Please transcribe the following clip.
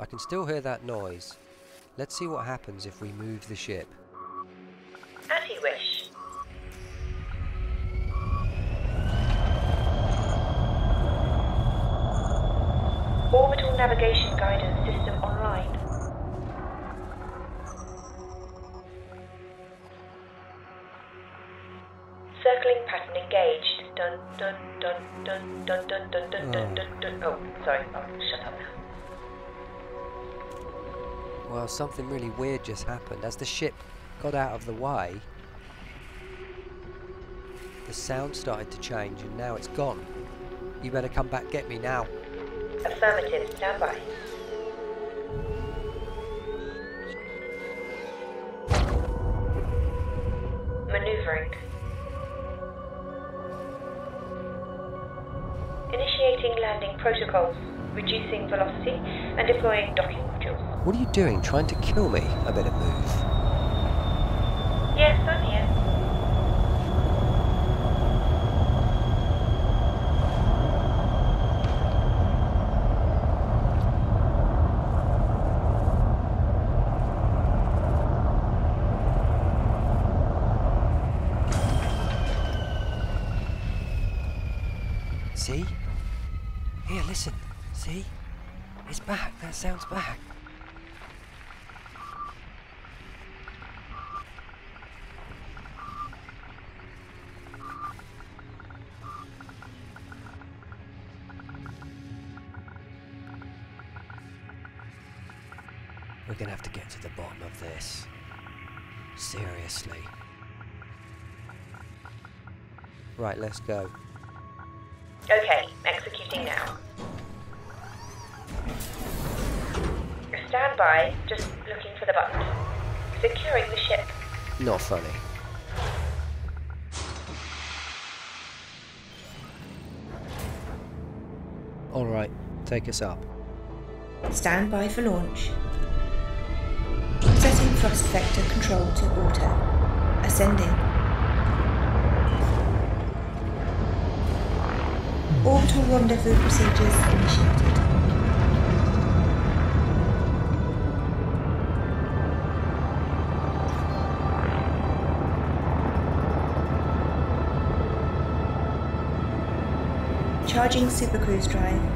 I can still hear that noise. Let's see what happens if we move the ship. As you wish. Orbital navigation guidance system online. Circling pattern engaged. Dun dun dun dun dun dun dun dun dun dun dun. Oh, sorry. Oh, shut up. Well, something really weird just happened. As the ship got out of the way, the sound started to change and now it's gone. You better come back, get me now. Affirmative, stand by. Maneuvering. Initiating landing protocols, reducing velocity and deploying docking modules. What are you doing? Trying to kill me? I better move. Yes, I'm here. See? Here, listen. See? It's back. That sound's back. We're gonna have to get to the bottom of this. Seriously. Right, let's go. Okay, executing now. Stand by, just looking for the button. Securing the ship. Not funny. Alright, take us up. Stand by for launch. Setting thrust vector control to auto. Ascending. Orbital rendezvous procedures initiated. Charging supercruise drive.